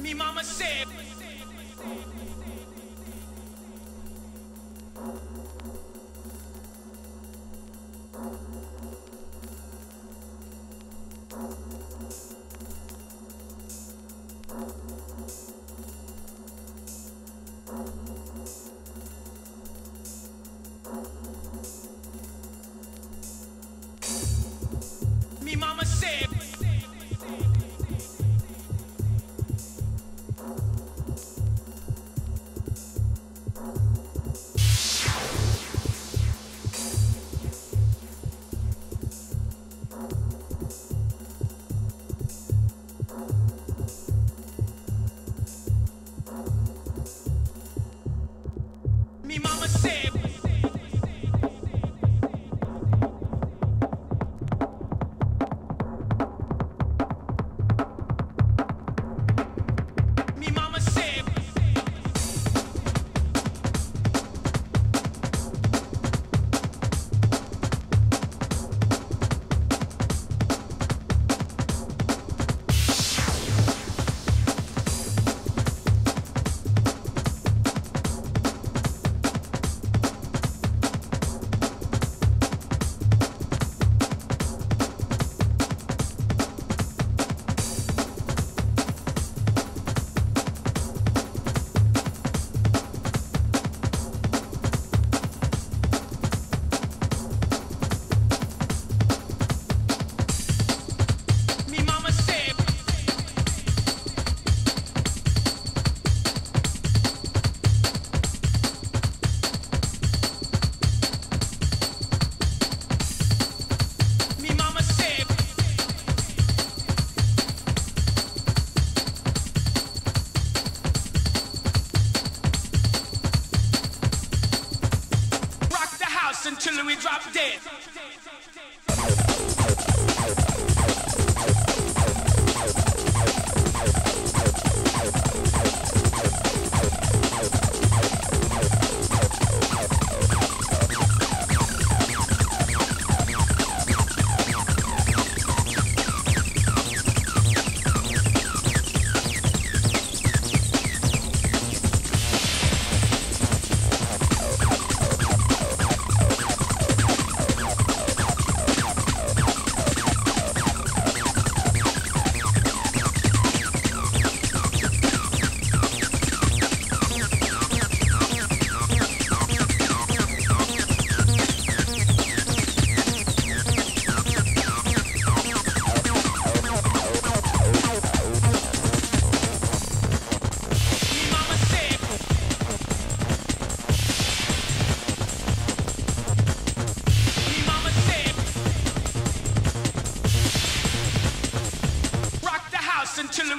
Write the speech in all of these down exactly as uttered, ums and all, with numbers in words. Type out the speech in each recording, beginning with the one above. Me mama said. Me mama said. Until we drop dead. Until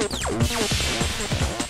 we drop dead. Oh,